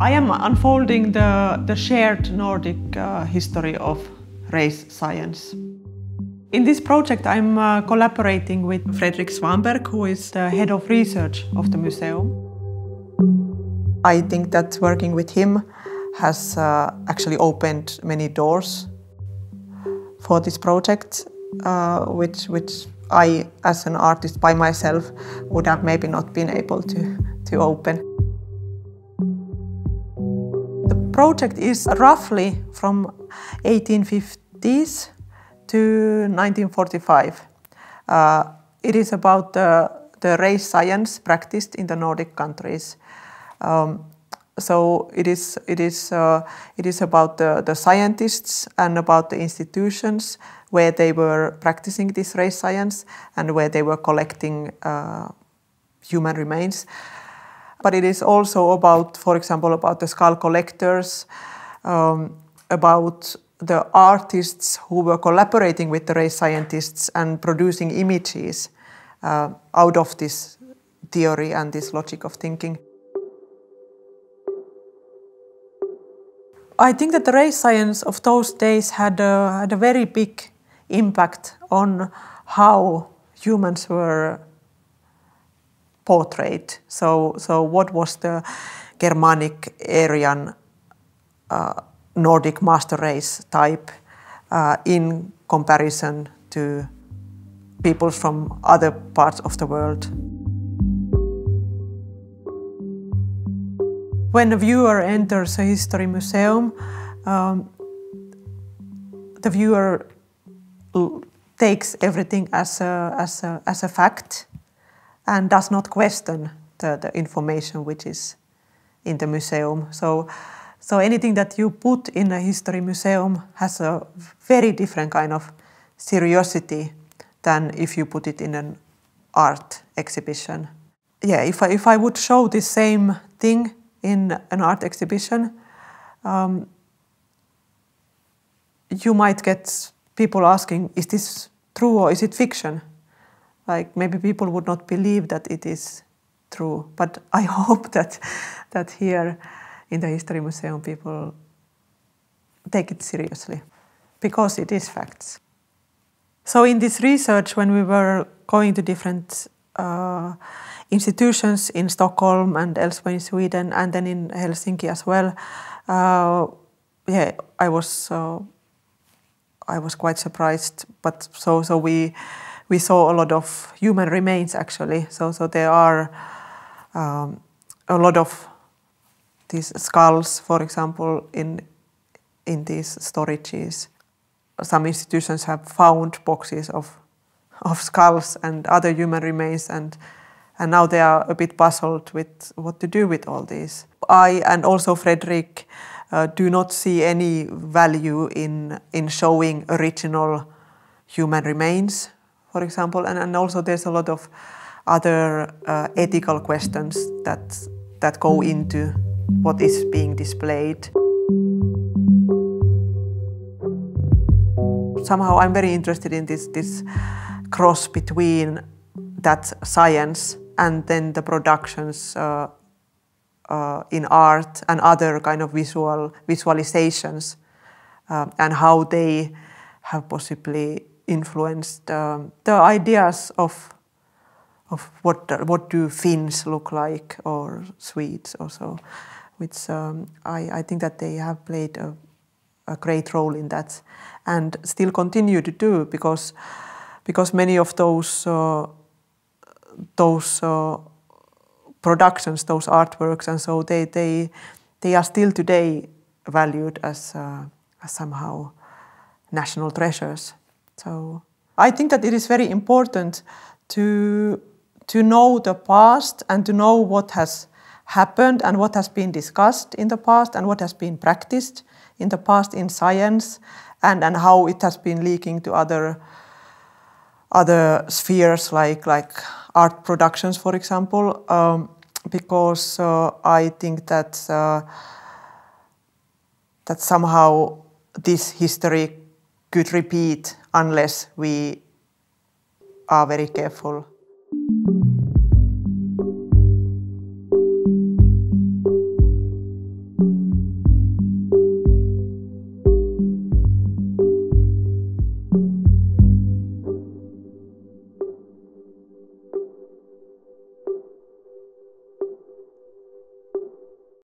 I am unfolding the shared Nordic history of race science. In this project I'm collaborating with Fredrik Svanberg, who is the head of research of the museum. I think that working with him has actually opened many doors for this project, which I, as an artist by myself, would have maybe not been able to open. The project is roughly from 1850s to 1945. It is about the race science practiced in the Nordic countries. So it is about the scientists and about the institutions where they were practicing this race science and where they were collecting human remains. But it is also about, for example, about the skull collectors, about the artists who were collaborating with the race scientists and producing images out of this theory and this logic of thinking. I think that the race science of those days had a very big impact on how humans were portrayed. So what was the Germanic, Aryan, Nordic master race type in comparison to people from other parts of the world? When a viewer enters a history museum, the viewer takes everything as a fact, and does not question the information which is in the museum. So anything that you put in a history museum has a very different kind of seriousity than if you put it in an art exhibition. Yeah, if I would show the same thing in an art exhibition, you might get people asking, is this true or is it fiction? Like, maybe people would not believe that it is true, but I hope that here in the History Museum people take it seriously, because it is facts. So in this research, when we were going to different institutions in Stockholm and elsewhere in Sweden, and then in Helsinki as well, yeah, I was quite surprised. But we saw a lot of human remains, actually. So there are a lot of these skulls, for example, in these storages. Some institutions have found boxes of skulls and other human remains, and now they are a bit puzzled with what to do with all these. I and also Fredrik do not see any value in showing original human remains, for example, and also there's a lot of other ethical questions that go into what is being displayed. Somehow I'm very interested in this cross between that science and then the productions in art and other kind of visualizations and how they have possibly influenced the ideas of what do Finns look like, or Swedes or so, which I think that they have played a great role in that, and still continue to do, because many of those productions, those artworks, and so they are still today valued as somehow national treasures. So I think that it is very important to know the past and to know what has happened and what has been discussed in the past and what has been practiced in the past in science, and how it has been leaking to other spheres like art productions, for example, because I think that that somehow this history could repeat unless we are very careful.